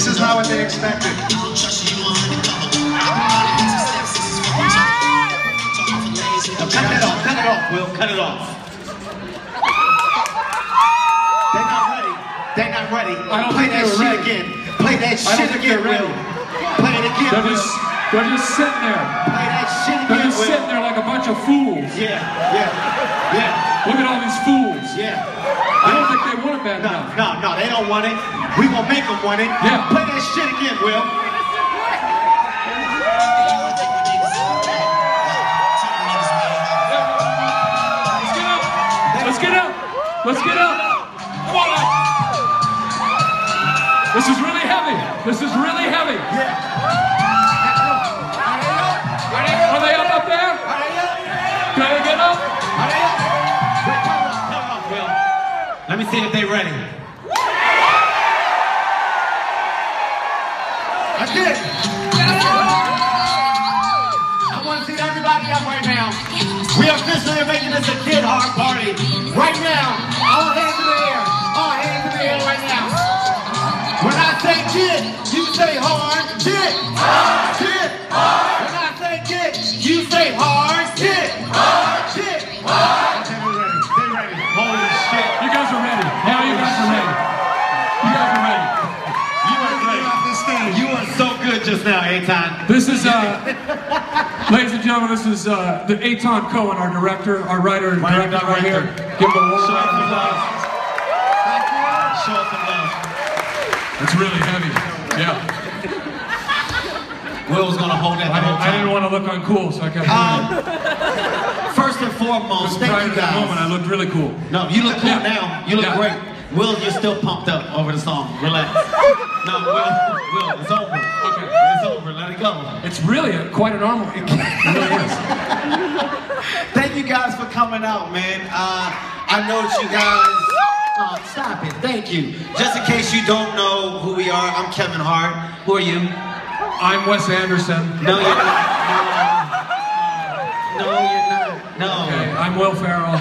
This is not what they expected. Cut it off, Will, cut it off. They're not ready. They're not ready. Play that shit again. Play that shit again, Will. Play it again, Will. They're just sitting there. Play that shit again, Will. They're just sitting there like a bunch of fools. Yeah, yeah, yeah. Look at all these fools. Yeah. I don't think they want it bad enough. No, no, they don't want it. We gonna make them want it. Yeah. Play that shit again, Will. Let's get up! Come on up! This is really heavy! This is really heavy! Yeah. Are they up there? Can they get up? Come on, Will. Let me see if they're ready. That's it! I want to see everybody up right now. We are officially making this a Get Hard party. Right now! All hands in the air. All hands in the air right now. When I say get, you say hard. Get hard. Get hard. When I say get, you say hard. Get hard. Get hard. Okay, we're ready. They're ready. Holy shit. You guys are ready. Now you guys are ready. You guys are ready. You are great. You are so good just now, Etan. This is, ladies and gentlemen, this is the Etan Cohen, our director, our writer, and director right here. Give him a warm round of applause. Show us some love. It's really heavy. Yeah. Will was gonna hold that the whole time. I didn't want to look uncool, so I kept it. First and foremost, thank you guys. At the moment, I looked really cool. No, you look cool now. You look great. Will, you're still pumped up over the song. Relax. No, Will, it's over. Okay. It's over. Let it go. It's really quite an armor. It really is. Thank you guys for coming out, man. I know you guys... stop it. Thank you. Just in case you don't know who we are, I'm Kevin Hart. Who are you? I'm Wes Anderson. No, you're not. No, you're not. No. Okay, I'm Will Ferrell.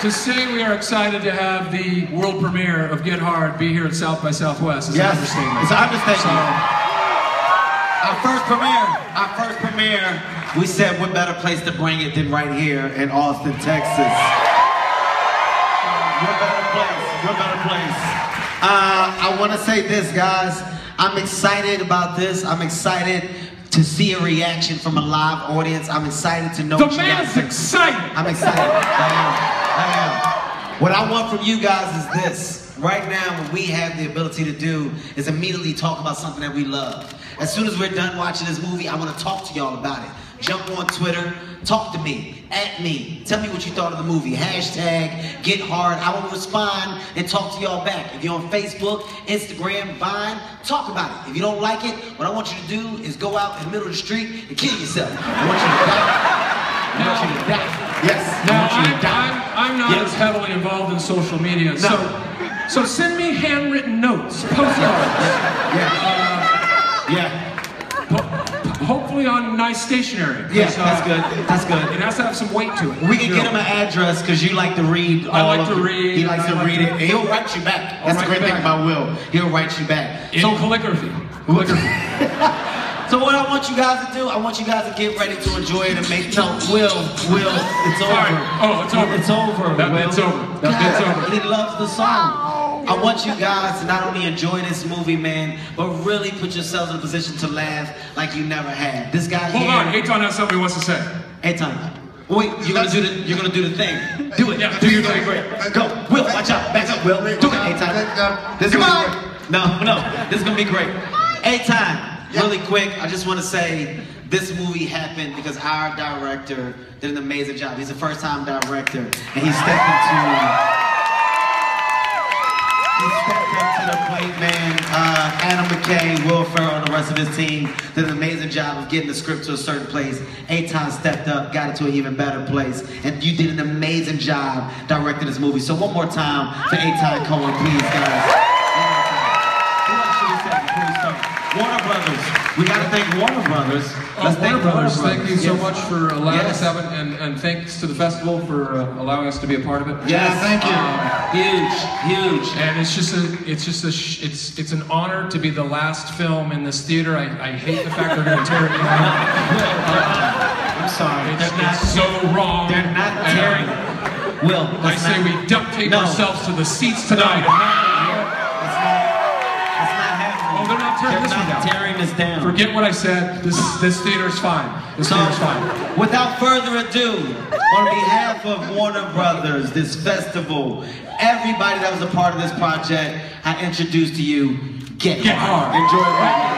To say we are excited to have the world premiere of Get Hard be here at South by Southwest is an understatement. It's an understatement. Our first premiere, we said what better place to bring it than right here in Austin, Texas. What better place. I want to say this, guys. I'm excited about this. I'm excited to see a reaction from a live audience. I'm excited to know the man's excited. I'm excited. I am. What I want from you guys is this. Right now, what we have the ability to do is immediately talk about something that we love. As soon as we're done watching this movie, I want to talk to y'all about it. Jump on Twitter, talk to me, at me, tell me what you thought of the movie. Hashtag Get Hard. I will respond and talk to y'all back. If you're on Facebook, Instagram, Vine, talk about it. If you don't like it, what I want you to do is go out in the middle of the street and kill yourself. I want you to die. I want you to die. Yes. Now, I'm not as heavily involved in social media, so send me handwritten notes, postcards. Hopefully on nice stationery. Yes, that's good. That's good. It has to have some weight to it. We can get him an address because you like to read. I like to read. He likes to read it. And he'll write you back. That's the great thing about Will. He'll write you back. So calligraphy. So what I want you guys to do, I want you guys to get ready to enjoy it and make Will, it's over. Oh, it's over. It's over. That bit's over. That bit's over. He loves the song. I want you guys to not only enjoy this movie, man, but really put yourselves in a position to laugh like you never had. This guy here. Hold on, Etan has something he wants to say. Etan. Wait, you're gonna do the thing. Do it. Yeah, do your thing. Go. Will, watch out. Back up, Will. Do it, Etan. Come on! No. This is gonna be great. Etan. Yep. Really quick, I just want to say this movie happened because our director did an amazing job. He's a first-time director, and he stepped up to the plate, man. Adam McKay, Will Ferrell, and the rest of his team did an amazing job of getting the script to a certain place. Etan stepped up, got it to an even better place, and you did an amazing job directing this movie. So one more time to Etan Cohen, please, guys. Warner Brothers. We got to thank Warner Brothers. Thank you so much for allowing us out, and thanks to the festival for allowing us to be a part of it. Yes, thank you. Huge. And it's an honor to be the last film in this theater. I hate the fact they're going to tear it down. I'm sorry. That's so wrong. They're not tearing it. Will, I say we duct tape ourselves to the seats tonight. They're not tearing this down. Forget what I said. This theater's fine. This theater's fine. Without further ado, on behalf of Warner Brothers, this festival, everybody that was a part of this project, I introduce to you Get Hard. Enjoy it.